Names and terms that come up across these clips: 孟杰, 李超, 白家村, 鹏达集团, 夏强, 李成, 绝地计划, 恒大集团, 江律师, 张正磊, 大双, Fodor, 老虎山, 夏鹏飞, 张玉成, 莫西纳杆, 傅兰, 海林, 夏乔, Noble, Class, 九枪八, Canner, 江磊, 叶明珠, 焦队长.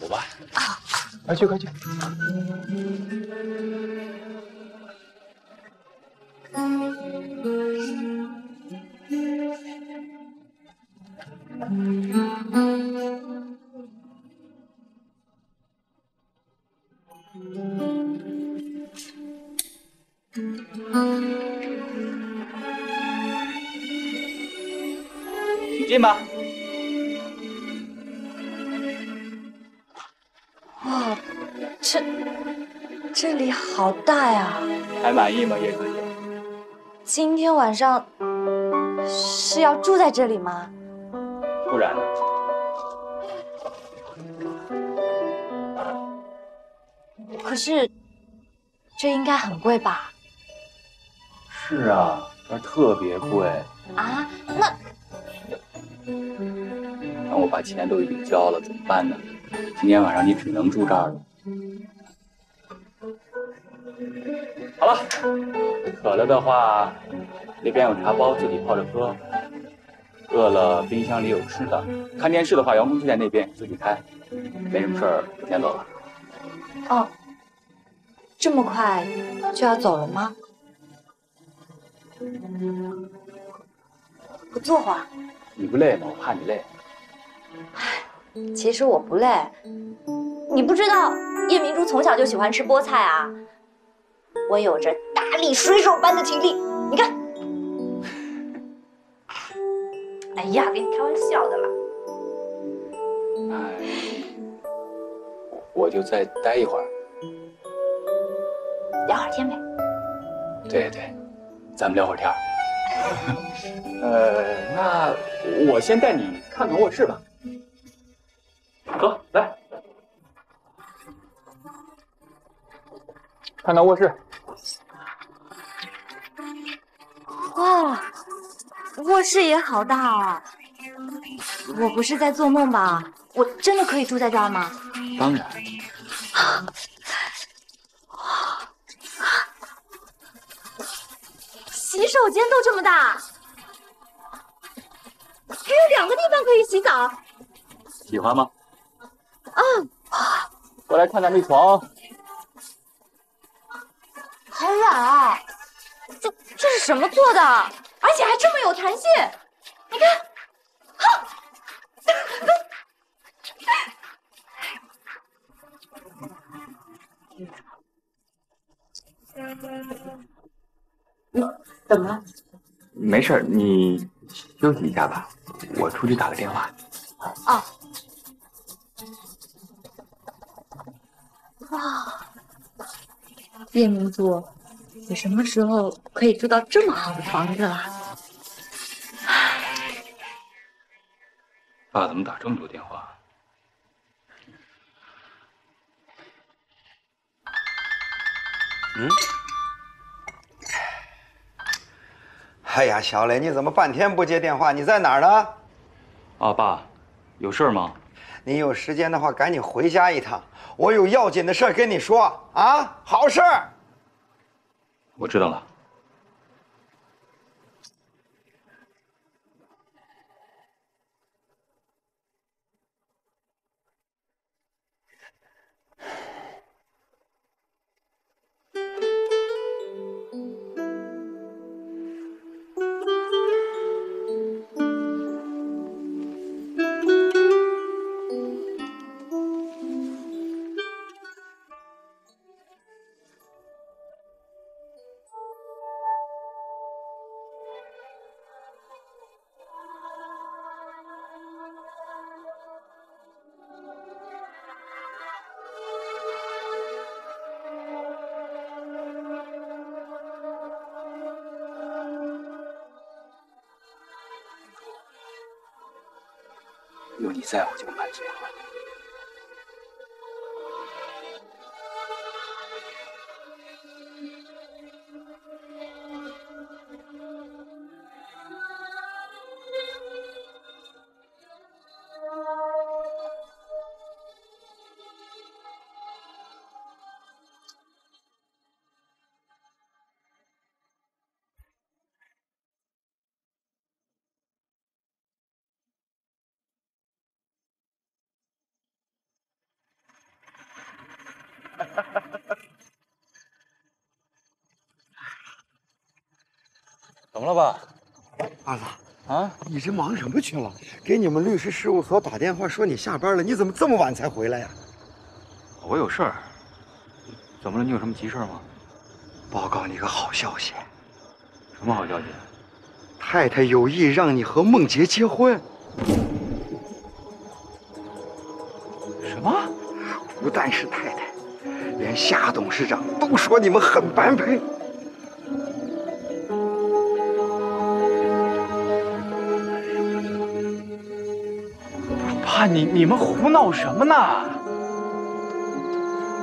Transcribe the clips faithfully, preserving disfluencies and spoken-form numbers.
走吧。啊，快去快去。进吧。哇，这这里好大呀！还满意吗，叶小姐？今天晚上是要住在这里吗？不然呢？可是这应该很贵吧？是啊，这特别贵。啊，那。 但我把钱都已经交了，怎么办呢？今天晚上你只能住这儿了。好了，渴了的话，那边有茶包，自己泡着喝；饿了，冰箱里有吃的。看电视的话，遥控器在那边，自己开。没什么事儿，我先走了。哦，这么快就要走了吗？我坐会儿。 你不累吗？我怕你累。唉，其实我不累。你不知道夜明珠从小就喜欢吃菠菜啊。我有着大力水手般的体力，你看。哎呀，跟你开玩笑的啦。哎，我就再待一会儿，聊会儿天呗。对对，咱们聊会儿天。 呃，那我先带你看看卧室吧。走，来，看看卧室。哇，卧室也好大啊！我不是在做梦吧？我真的可以住在这儿吗？当然。洗手间都这么大，还有两个地方可以洗澡，喜欢吗？嗯，过来看看这床，好软啊！这这是什么做的？而且还这么有弹性，你看，哈，你。 怎么了？没事，你休息一下吧，我出去打个电话。哦。哇，叶明珠，你什么时候可以住到这么好的房子了？爸，怎么打这么多电话？嗯。 哎呀，小磊，你怎么半天不接电话？你在哪儿呢？啊，爸，有事吗？你有时间的话，赶紧回家一趟，我有要紧的事跟你说啊，好事儿。我知道了。有你在我就满足了。怎么了吧，儿子？啊，你这忙什么去了？给你们律师事务所打电话说你下班了，你怎么这么晚才回来呀？我有事儿。怎么了？你有什么急事吗？报告你个好消息。什么好消息？太太有意让你和孟杰结婚。什么？不但是太太，连夏董事长都说你们很般配。 爸，你你们胡闹什么呢？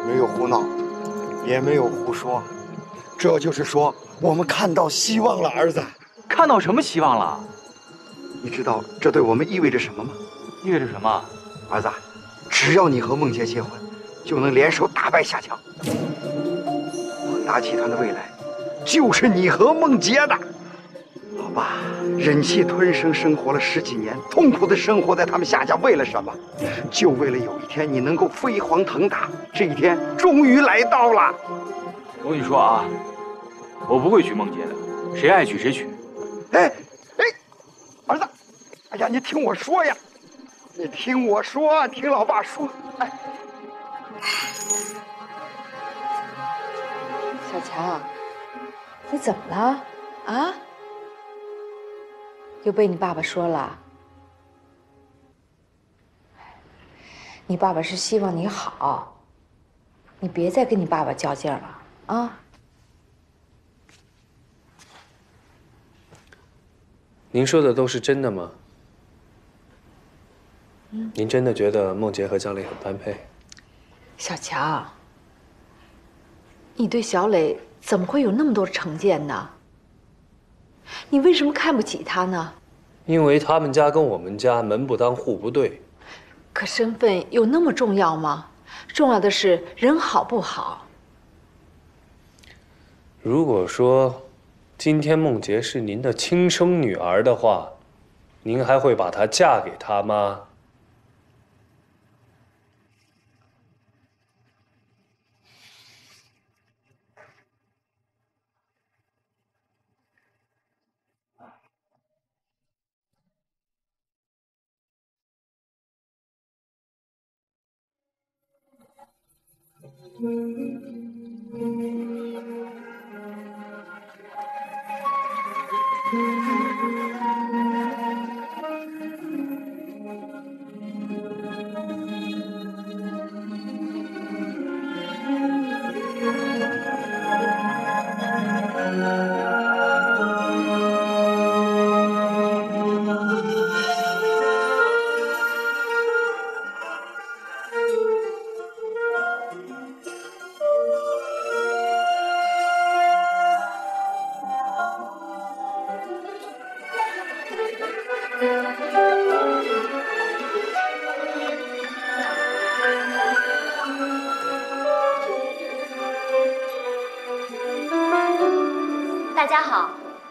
没有胡闹，也没有胡说，这就是说我们看到希望了，儿子。看到什么希望了？你知道这对我们意味着什么吗？意味着什么？儿子，只要你和孟杰结婚，就能联手打败夏强。恒大集团的未来，就是你和孟杰的。 老爸忍气吞声生活了十几年，痛苦的生活在他们夏家，为了什么？就为了有一天你能够飞黄腾达。这一天终于来到了。我跟你说啊，我不会娶孟杰的，谁爱娶谁娶。哎哎，儿子，哎呀，你听我说呀，你听我说，听老爸说。哎，小强，你怎么了？啊？ 又被你爸爸说了，你爸爸是希望你好，你别再跟你爸爸较劲了啊！您说的都是真的吗？嗯，您真的觉得孟杰和江磊很般配？小强，你对小磊怎么会有那么多成见呢？ 你为什么看不起他呢？因为他们家跟我们家门不当户不对。可身份有那么重要吗？重要的是人好不好。如果说今天孟杰是您的亲生女儿的话，您还会把她嫁给他吗？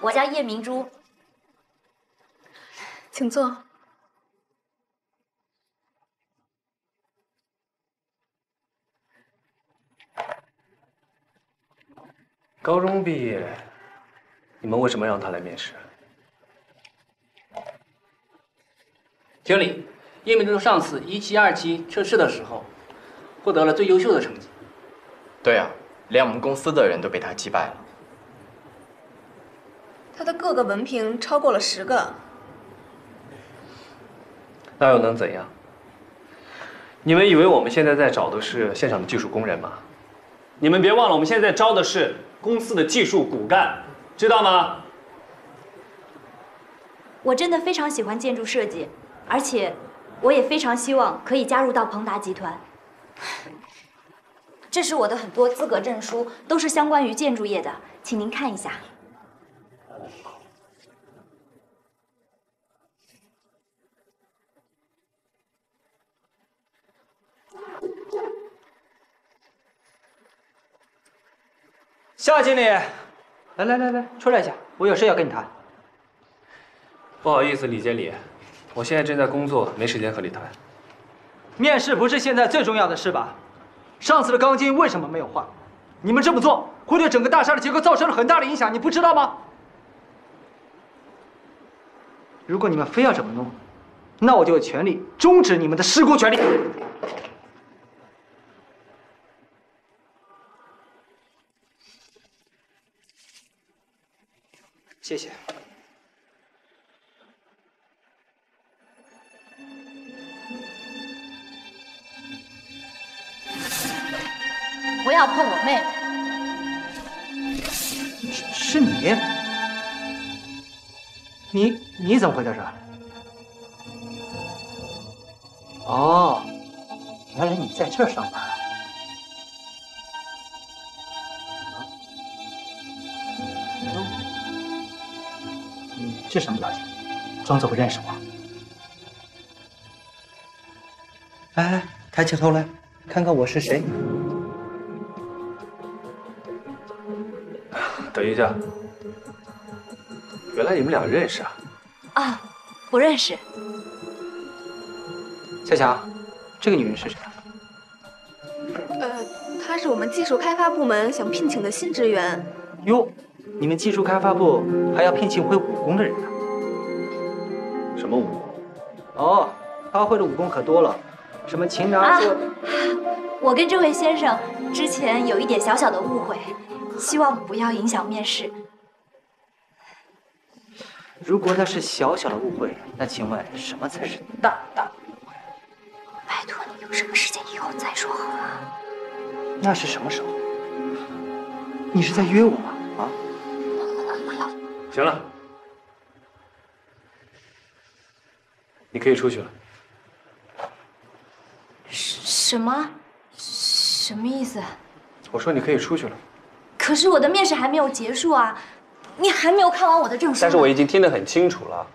我叫叶明珠，请坐。高中毕业，你们为什么让他来面试？经理，叶明珠上次一期、二期测试的时候，获得了最优秀的成绩。对啊，连我们公司的人都被他击败了。 他的各个文凭超过了十个，那又能怎样？你们以为我们现在在找的是现场的技术工人吗？你们别忘了，我们现在招的是公司的技术骨干，知道吗？我真的非常喜欢建筑设计，而且我也非常希望可以加入到鹏达集团。这是我的很多资格证书，都是相关于建筑业的，请您看一下。 夏经理，来来来来，出来一下，我有事要跟你谈。不好意思，李经理，我现在正在工作，没时间和你谈。面试不是现在最重要的事吧？上次的钢筋为什么没有换？你们这么做会对整个大厦的结构造成了很大的影响，你不知道吗？如果你们非要这么弄，那我就有权利终止你们的施工权利。 谢谢。不要碰我妹！是是你？你你怎么会在这儿？哦，原来你在这儿上班啊！ 这什么表情？装作不认识我。来来，抬起头来，看看我是谁。等一下，原来你们俩认识啊？啊，不认识。夏霞，这个女人是谁？呃，她是我们技术开发部门想聘请的新职员。哟。 你们技术开发部还要聘请会武功的人呢？什么武功？哦，他会的武功可多了，什么擒拿术。我跟这位先生之前有一点小小的误会，希望不要影响面试。如果那是小小的误会，那请问什么才是大大的误会？拜托你，有什么事情以后再说好吗？那是什么时候？你是在约我吗？啊？ 行了，你可以出去了。什么？什么意思？我说你可以出去了。可是我的面试还没有结束啊！你还没有看完我的证书。但是我已经听得很清楚了，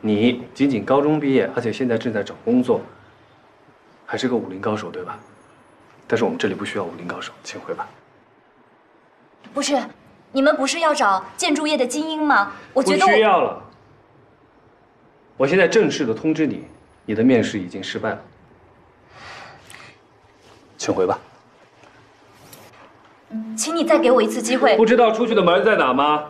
你仅仅高中毕业，而且现在正在找工作，还是个武林高手，对吧？但是我们这里不需要武林高手，请回吧。不是。 你们不是要找建筑业的精英吗？我觉得我不需要了。我现在正式的通知你，你的面试已经失败了，请回吧。请你再给我一次机会。不知道出去的门在哪吗？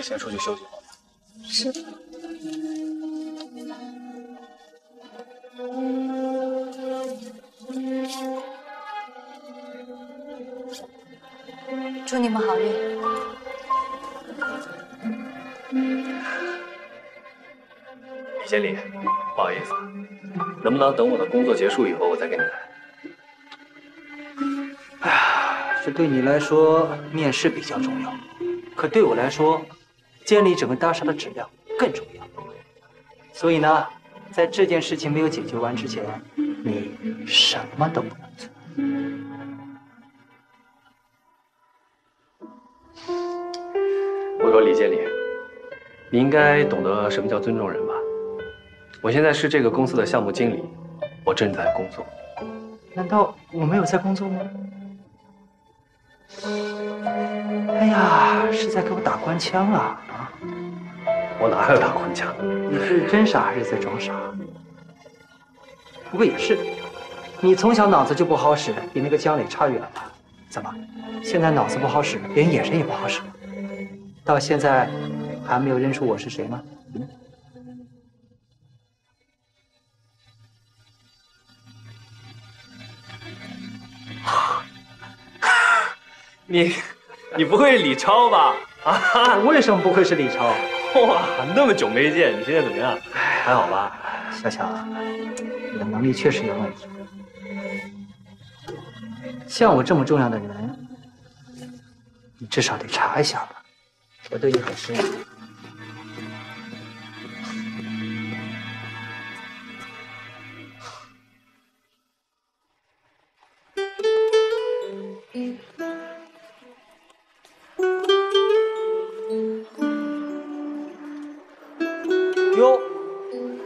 先出去休息好吗？是。祝你们好运。李经理，不好意思，能不能等我的工作结束以后我再跟你来？哎，这对你来说面试比较重要，可对我来说。 建立整个大厦的质量更重要，所以呢，在这件事情没有解决完之前，你什么都不能做。我说李经理，你应该懂得什么叫尊重人吧？我现在是这个公司的项目经理，我正在工作。难道我没有在工作吗？哎呀，是在给我打官腔啊！ 我哪有打官腔？你是真傻还是在装傻？不过也是，你从小脑子就不好使，比那个江磊差远了。怎么，现在脑子不好使，连眼神也不好使了？到现在还没有认出我是谁吗？嗯、你，你不会是李超吧？啊，为什么不会是李超？ 哇，那么久没见，你现在怎么样？还好吧，小小，你的能力确实有问题。像我这么重要的人，你至少得查一下吧。我对你很失望。嗯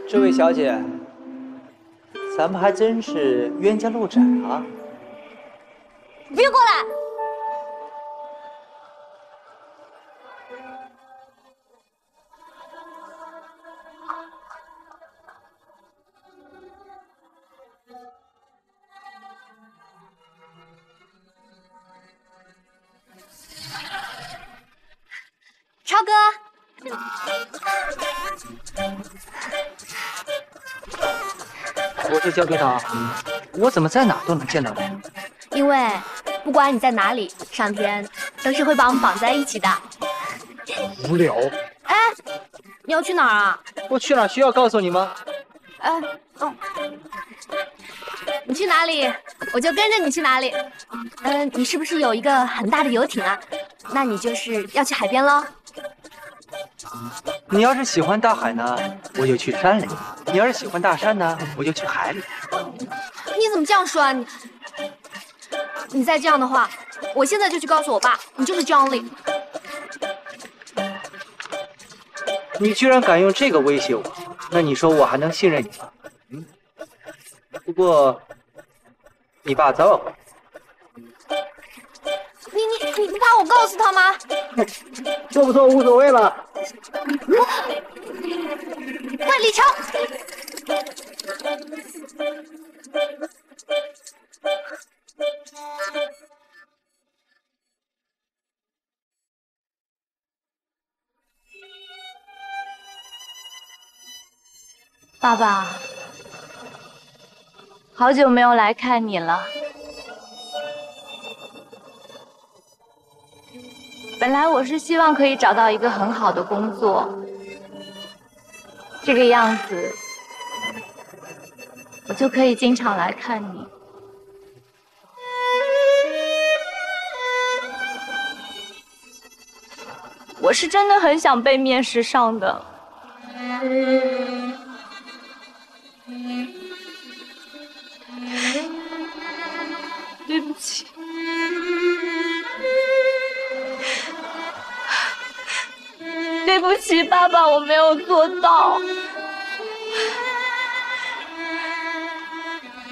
这位小姐，咱们还真是冤家路窄啊！别过来！ 我是焦队长，我怎么在哪都能见到你？因为不管你在哪里，上天都是会把我们绑在一起的。无聊。哎，你要去哪儿啊？我去哪需要告诉你吗？哎，哦，你去哪里，我就跟着你去哪里。嗯、呃，你是不是有一个很大的游艇啊？那你就是要去海边喽。 你要是喜欢大海呢，我就去山里；你要是喜欢大山呢，我就去海里。你怎么这样说啊？你你再这样的话，我现在就去告诉我爸，你就是张力。你居然敢用这个威胁我，那你说我还能信任你吗？嗯。不过，你爸早晚会。你你你怕我告诉他吗？做不做无所谓了。 快，李成！爸爸，好久没有来看你了。本来我是希望可以找到一个很好的工作。 这个样子，我就可以经常来看你。我是真的很想被面试上的。对不起。 对不起，爸爸，我没有做到，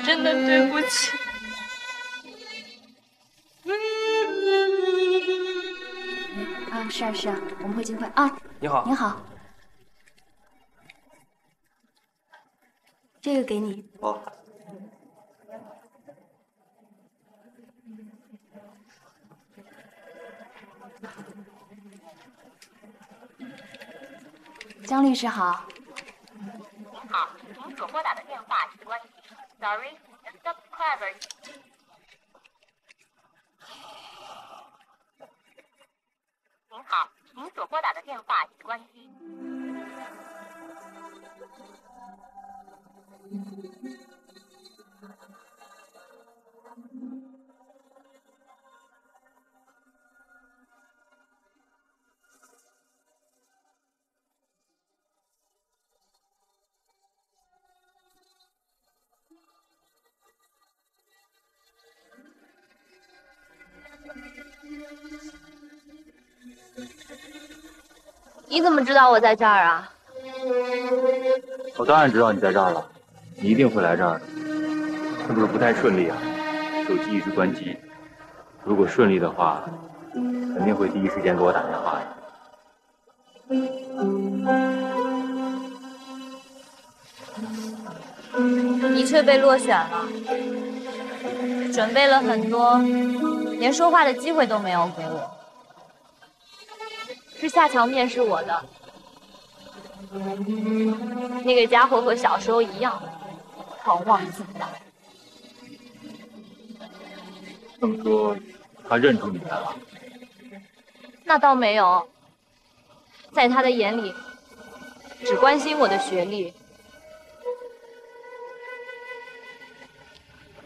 真的对不起。啊，是啊是啊，我们会尽快啊。你好，你好，这个给你。哦。江律师好。好，您所拨打的电话已关机。Sorry, the subscriber. 您好，您所拨打的电话已关机。你怎么知道我在这儿啊？我当然知道你在这儿了，你一定会来这儿的。是不是不太顺利啊？手机一直关机。如果顺利的话，肯定会第一时间给我打电话的。你却被落选了，准备了很多，连说话的机会都没有给我。 是夏乔面试我的，那个家伙和小时候一样，狂妄自大。这么说，他认出你来了？那倒没有，在他的眼里，只关心我的学历。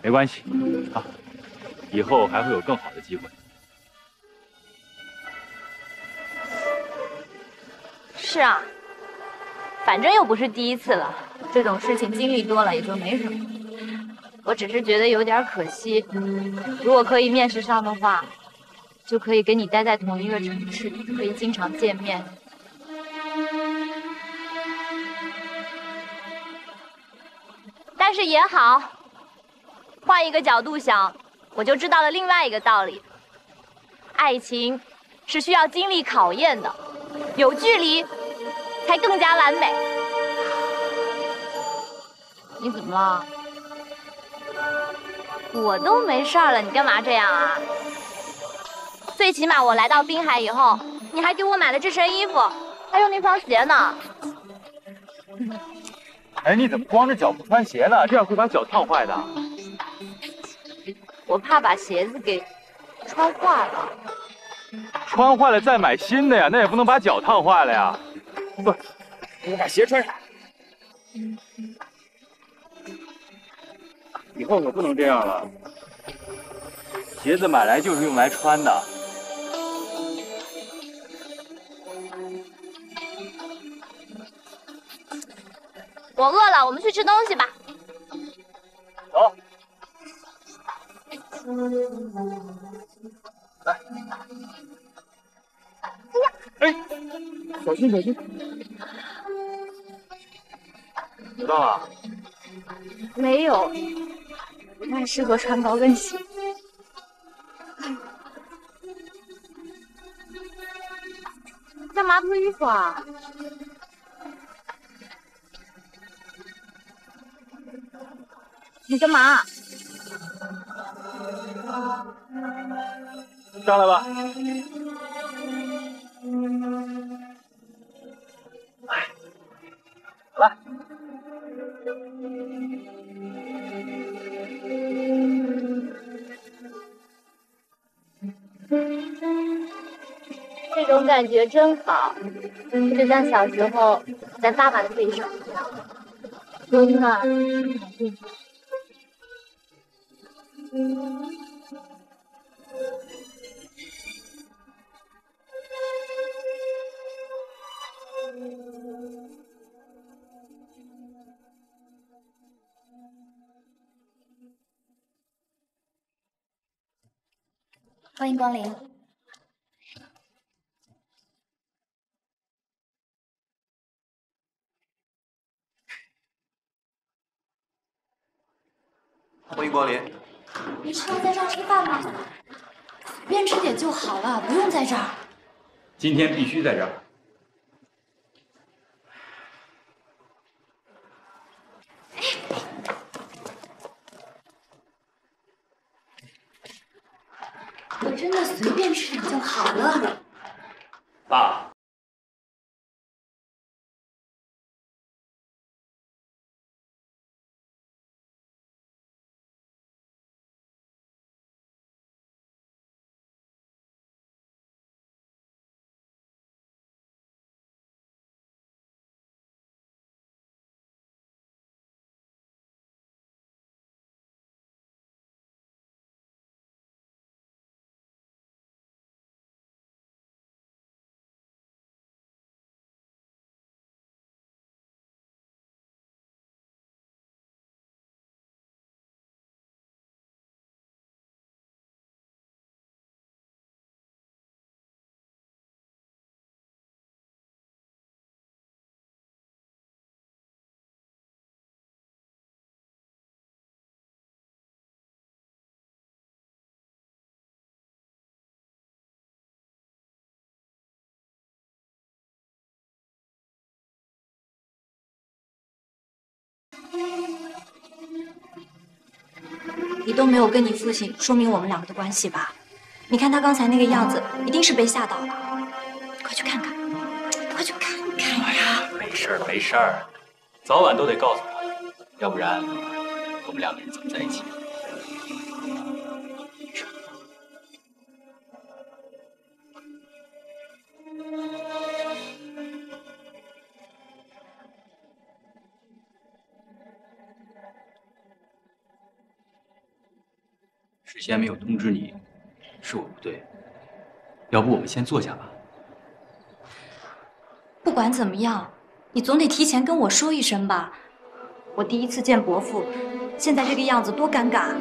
没关系，啊，以后还会有更好的机会。 是啊，反正又不是第一次了，这种事情经历多了也就没什么。我只是觉得有点可惜，如果可以面试上的话，就可以跟你待在同一个城市，可以经常见面。但但是也好，换一个角度想，我就知道了另外一个道理：爱情是需要经历考验的，有距离才更加完美。你怎么了？我都没事了，你干嘛这样啊？最起码我来到滨海以后，你还给我买了这身衣服，还有那双鞋呢。哎，你怎么光着脚不穿鞋呢？这样会把脚烫坏的。我怕把鞋子给穿坏了。穿坏了再买新的呀，那也不能把脚烫坏了呀。不，我把鞋穿上。以后可不能这样了。鞋子买来就是用来穿的。我饿了，我们去吃东西吧。走。来。哎呀！哎，小心小心！知道了？没有，不太适合穿高跟鞋。干嘛脱衣服啊？你干嘛？上来吧。哎，来。这种感觉真好，就像小时候在爸爸的背上一样，温暖。欢迎光临。欢迎光临。你是要在这儿吃饭吗？随便吃点就好了，不用在这儿。今天必须在这儿。我真的随便吃点就好了。爸，你都没有跟你父亲说明我们两个的关系吧？你看他刚才那个样子，一定是被吓到了。快去看看，快去看看呀！哎呀，没事儿没事儿，早晚都得告诉他，要不然我们两个人怎么在一起？事先没有通知你，是我不对。要不我们先坐下吧。不管怎么样，你总得提前跟我说一声吧。我第一次见伯父，现在这个样子多尴尬。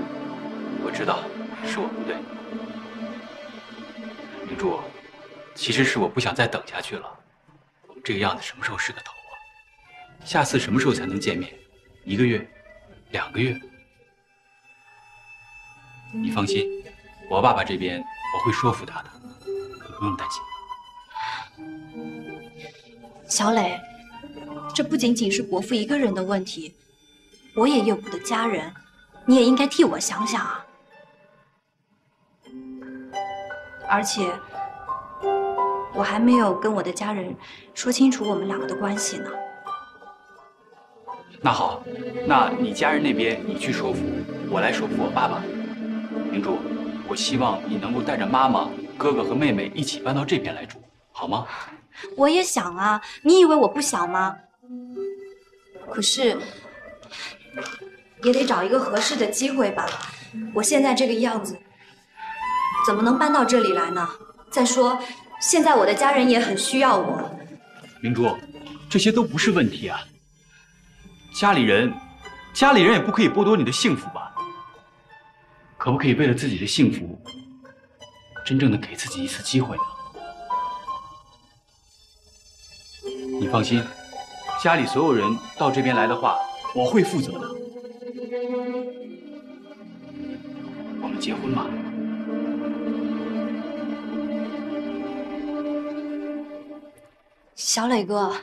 我知道，是我不对。明珠，其实是我不想再等下去了。我们这个样子什么时候是个头啊？下次什么时候才能见面？一个月？两个月。你放心，我爸爸这边我会说服他的，你不用担心。小磊，这不仅仅是伯父一个人的问题，我也有我的家人，你也应该替我想想啊。而且。 我还没有跟我的家人说清楚我们两个的关系呢。那好，那你家人那边你去说服，我来说服我爸爸。明珠，我希望你能够带着妈妈、哥哥和妹妹一起搬到这边来住，好吗？我也想啊，你以为我不想吗？可是也得找一个合适的机会吧。我现在这个样子，怎么能搬到这里来呢？再说。 现在我的家人也很需要我，明珠，这些都不是问题啊。家里人，家里人也不可以剥夺你的幸福吧？可不可以为了自己的幸福，真正的给自己一次机会呢？你放心，家里所有人到这边来的话，我会负责的。我们结婚吧。 小磊哥，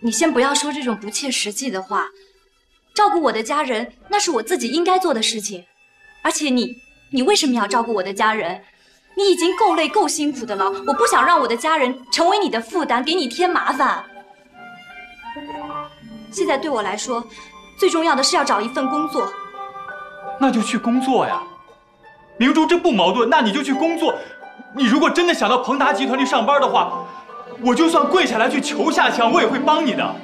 你先不要说这种不切实际的话。照顾我的家人，那是我自己应该做的事情。而且你，你为什么要照顾我的家人？你已经够累、够辛苦的了，我不想让我的家人成为你的负担，给你添麻烦。现在对我来说，最重要的是要找一份工作。那就去工作呀，明珠，这不矛盾。那你就去工作。你如果真的想到鹏达集团去上班的话。 我就算跪下来去求下墙，我也会帮你的。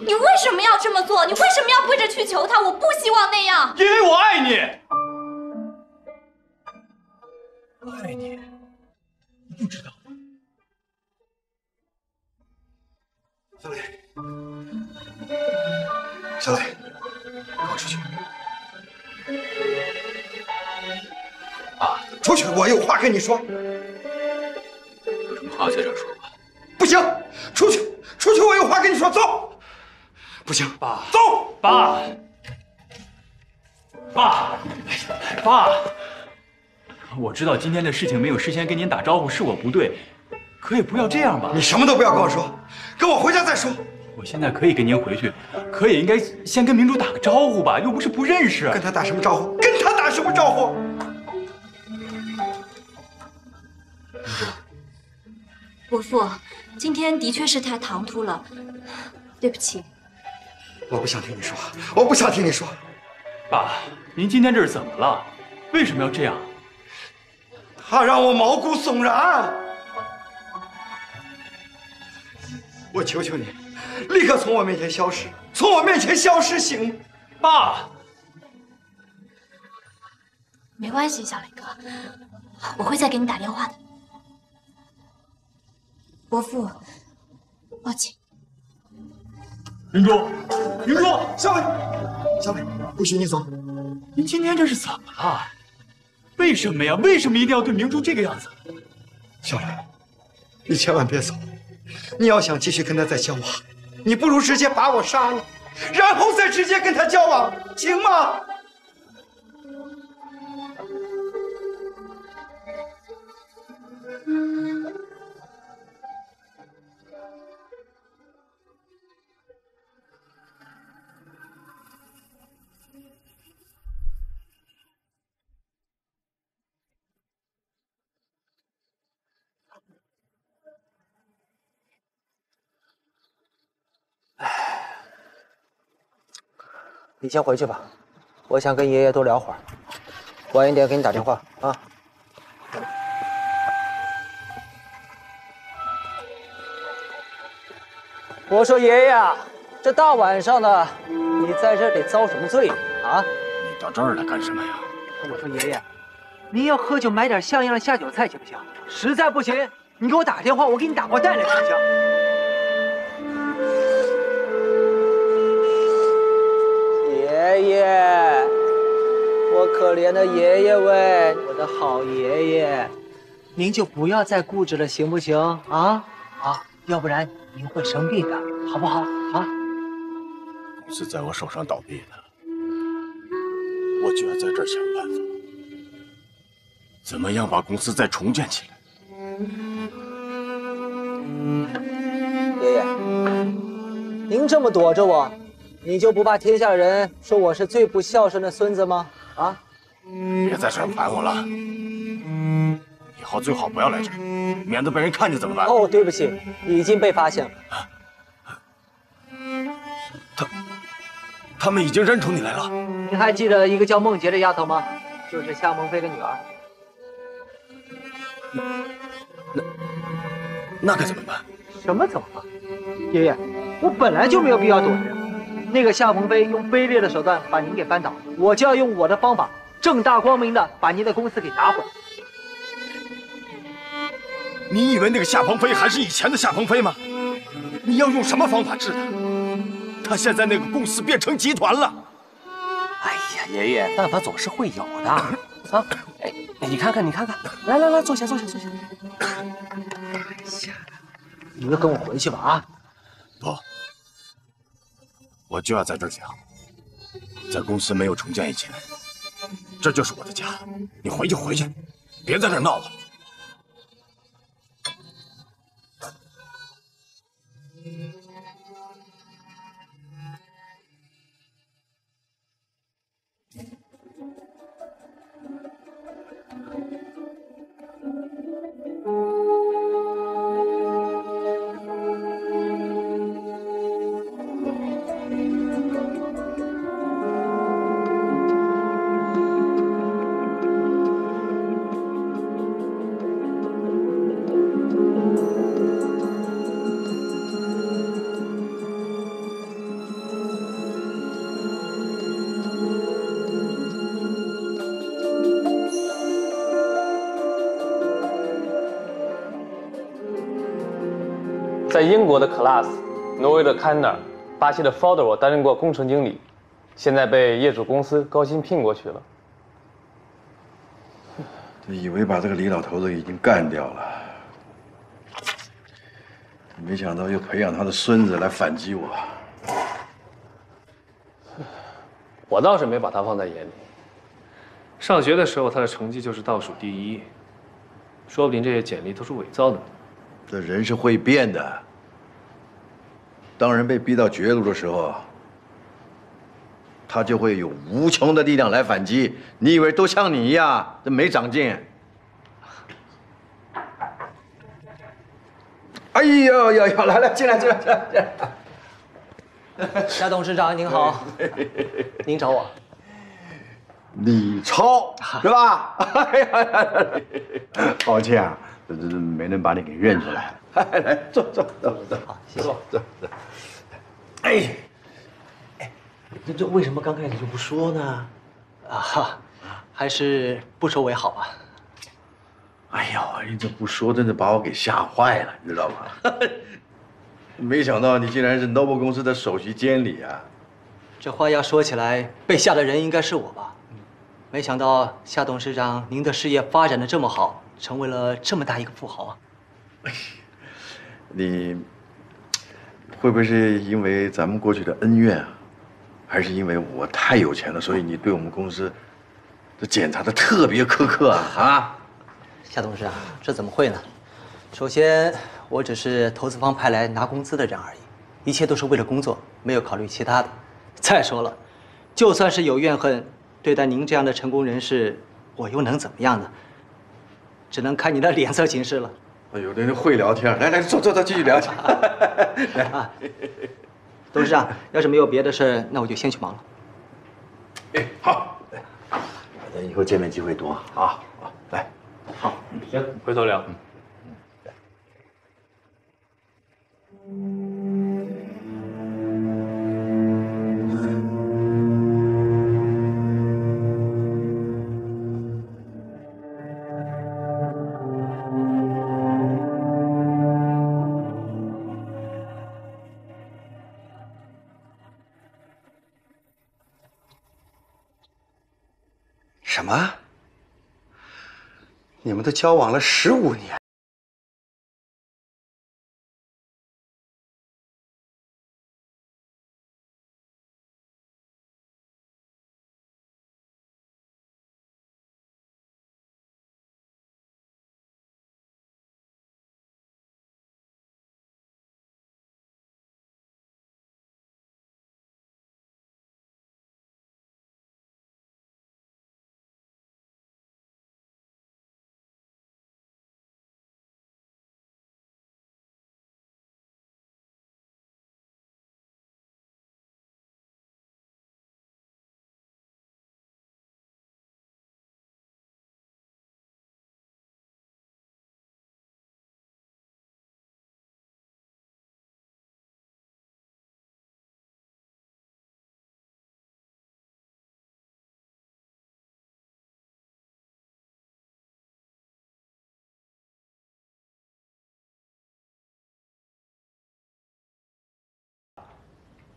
你为什么要这么做？你为什么要跪着去求他？我不希望那样。因为我爱你。爱你，你不知道吗？小磊，小磊，跟我出去。啊，出去！我有话跟你说。 话在这说吧，不行，出去，出去！我有话跟你说，走。不行，爸，走，爸，爸，爸，我知道今天的事情没有事先跟您打招呼是我不对，可也不要这样吧。你什么都不要跟我说，跟我回家再说。我现在可以跟您回去，可也应该先跟明珠打个招呼吧，又不是不认识。跟他打什么招呼？跟他打什么招呼？明珠。 伯父，今天的确是太唐突了，对不起。我不想听你说，我不想听你说。爸，您今天这是怎么了？为什么要这样？他让我毛骨悚然。我求求你，立刻从我面前消失，从我面前消失，行吗？爸，没关系，小磊哥，我会再给你打电话的。 伯父，抱歉。明珠，明珠，小伟，小伟，不许你走！您今天这是怎么了？为什么呀？为什么一定要对明珠这个样子？小磊，你千万别走！你要想继续跟他再交往，你不如直接把我杀了，然后再直接跟他交往，行吗？嗯 你先回去吧，我想跟爷爷多聊会儿，晚一点给你打电话啊。我说爷爷，这大晚上的，你在这里遭什么罪啊？你到这儿来干什么呀？我说爷爷，您要喝酒买点像样的下酒菜行不行？实在不行，你给我打个电话，我给你打包带来行不行？ 爷爷，我可怜的爷爷喂，我的好爷爷，您就不要再固执了，行不行啊？啊，要不然您会生病的，好不好啊？公司在我手上倒闭的，我就要在这儿想办法，怎么样把公司再重建起来。爷爷，您这么躲着我，你就不怕天下人说我是最不孝顺的孙子吗？啊！别在这儿烦我了，以后最好不要来这儿，免得被人看见怎么办？哦，对不起，已经被发现了。啊 他们已经认出你来了。你还记得一个叫孟杰的丫头吗？就是夏鹏飞的女儿。那那那该怎么办？什么怎么办？爷爷，我本来就没有必要躲着。那个夏鹏飞用卑劣的手段把您给扳倒，我就要用我的方法，正大光明的把您的公司给打毁。你以为那个夏鹏飞还是以前的夏鹏飞吗？你要用什么方法治他？ 他现在那个公司变成集团了。哎呀，爷爷，办法总是会有的啊！哎，你看看，你看看，来来来，坐下，坐下，坐下。哎呀，你们跟我回去吧啊！不，我就要在这儿想，在公司没有重建以前，这就是我的家。你回去回去，别在这儿闹了。 在英国的 Class、挪威的 Canner、巴西的 Fodor 担任过工程经理，现在被业主公司高薪聘过去了。这以为把这个李老头子已经干掉了，没想到又培养他的孙子来反击我。我倒是没把他放在眼里。上学的时候他的成绩就是倒数第一，说不定这些简历都是伪造的呢。这人是会变的。 当人被逼到绝路的时候，他就会有无穷的力量来反击。你以为都像你一样，这没长进？哎呦呦呦！来来，进来进来进来。夏董事长您好，您找我？李超是吧？哎呀，抱歉啊，这这没能把你给认出来。 来来，坐坐坐坐，好，谢谢。坐坐坐。哎，哎，这这为什么刚开始就不说呢？啊，还是不说为好吧。哎呦，你这不说真的把我给吓坏了，你知道吗？没想到你竟然是 Noble 公司的首席监理啊！这话要说起来，被吓的人应该是我吧？没想到夏董事长，您的事业发展的这么好，成为了这么大一个富豪啊！哎。 你会不会是因为咱们过去的恩怨啊，还是因为我太有钱了，所以你对我们公司这检查的特别苛刻啊？啊，夏董事长，这怎么会呢？首先，我只是投资方派来拿工资的人而已，一切都是为了工作，没有考虑其他的。再说了，就算是有怨恨，对待您这样的成功人士，我又能怎么样呢？只能看你的脸色行事了。 哎呦，人家会聊天，来来，坐坐坐，继续聊去。来啊，董事长，要是没有别的事，那我就先去忙了。哎，好，咱以后见面机会多啊，好，来，好，行，回头聊。什么？你们都交往了十五年？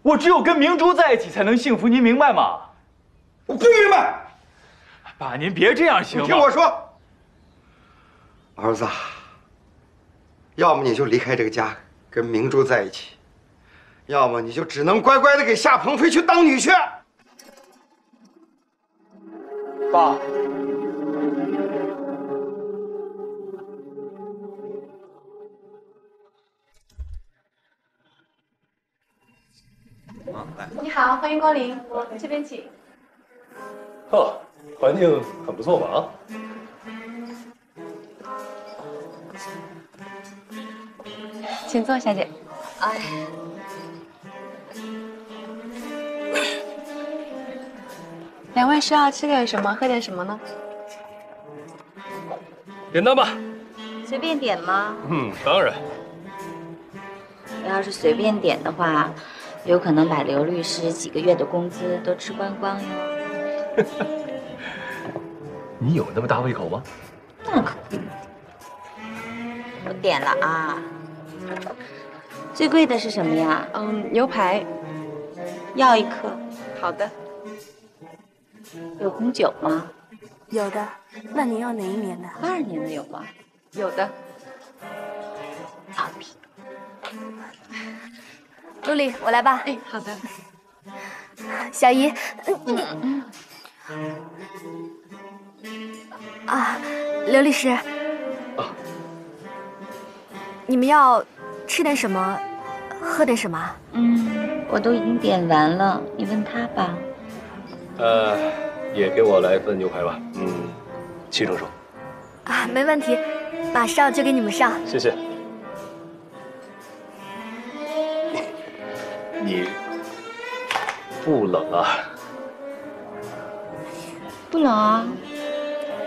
我只有跟明珠在一起才能幸福，您明白吗？我不明白。爸，您别这样行吗？你听我说，儿子，要么你就离开这个家，跟明珠在一起，要么你就只能乖乖的给夏鹏飞去当女婿。爸。 你好，欢迎光临，这边请。呵，环境很不错嘛啊！请坐，小姐。哎，两位是要吃点什么，喝点什么呢？点单吧。随便点吗？嗯，当然。要是随便点的话。 有可能把刘律师几个月的工资都吃光光哟。你有那么大胃口吗？那可不。我点了啊。最贵的是什么呀？嗯，牛排。要一颗。好的。有红酒吗？有的。那您要哪一年的？八二年的有吗？有的。好皮。 陆丽，我来吧。哎，好的。小姨，你、嗯、啊，刘律师，啊、你们要吃点什么，喝点什么？嗯，我都已经点完了，你问他吧。呃，也给我来份牛排吧。嗯，七成熟。啊，没问题，马上就给你们上。谢谢。 你不冷啊？不冷啊！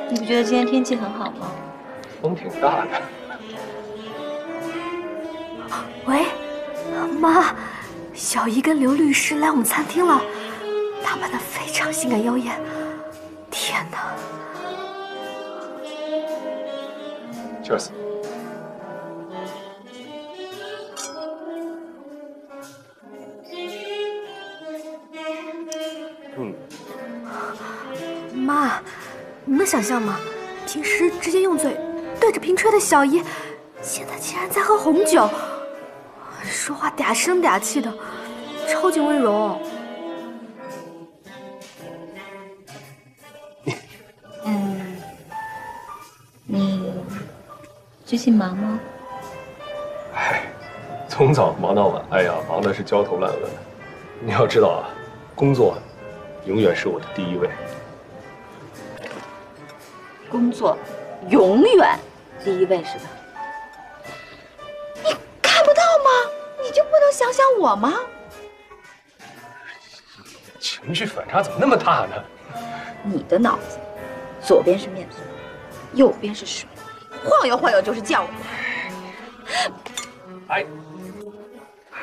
你不觉得今天天气很好吗？风挺大的。喂，妈，小姨跟刘律师来我们餐厅了，打扮得非常性感妖艳。天哪 ！Cheers。 妈，你能想象吗？平时直接用嘴对着瓶吹的小姨，现在竟然在喝红酒，说话嗲声嗲气的，超级温柔。嗯，你最近忙吗？哎，从早忙到晚，哎呀，忙的是焦头烂额。你要知道啊，工作永远是我的第一位。 工作永远第一位是吧？你看不到吗？你就不能想想我吗？情绪反差怎么那么大呢？你的脑子，左边是面粉，右边是水，晃悠晃悠就是酱。哎，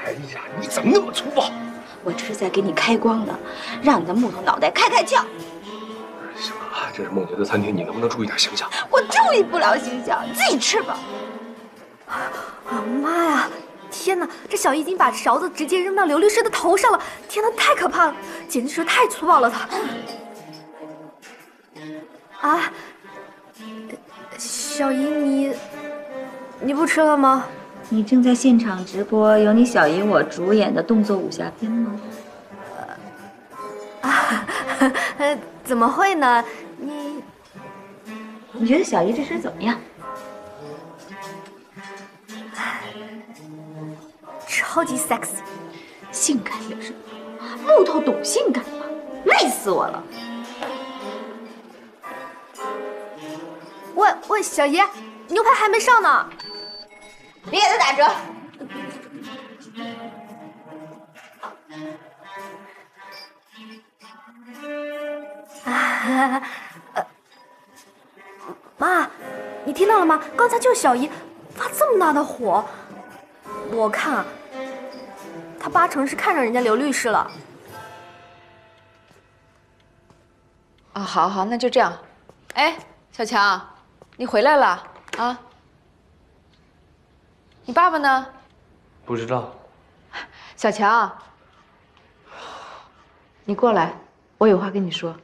哎呀，你怎么那么粗暴？我这是在给你开光呢，让你的木头脑袋开开窍。 行了啊，这是梦洁的餐厅，你能不能注意点形象？我注意不了形象，你自己吃吧。啊妈呀！天哪，这小姨已经把勺子直接扔到刘律师的头上了！天哪，太可怕了，简直是太粗暴了他。啊，小姨你你不吃了吗？你正在现场直播由你小姨我主演的动作武侠片吗？啊。啊 怎么会呢？你你觉得小姨这身怎么样？超级 sexy， 性感也是，木头懂性感吗？累死我了！喂喂，小姨，牛排还没上呢，你给他打折。 啊，呃，妈，你听到了吗？刚才就是小姨发这么大的火，我看啊，她八成是看上人家刘律师了。啊，好好，那就这样。哎，小强，你回来了啊？你爸爸呢？不知道。小强，你过来，我有话跟你说。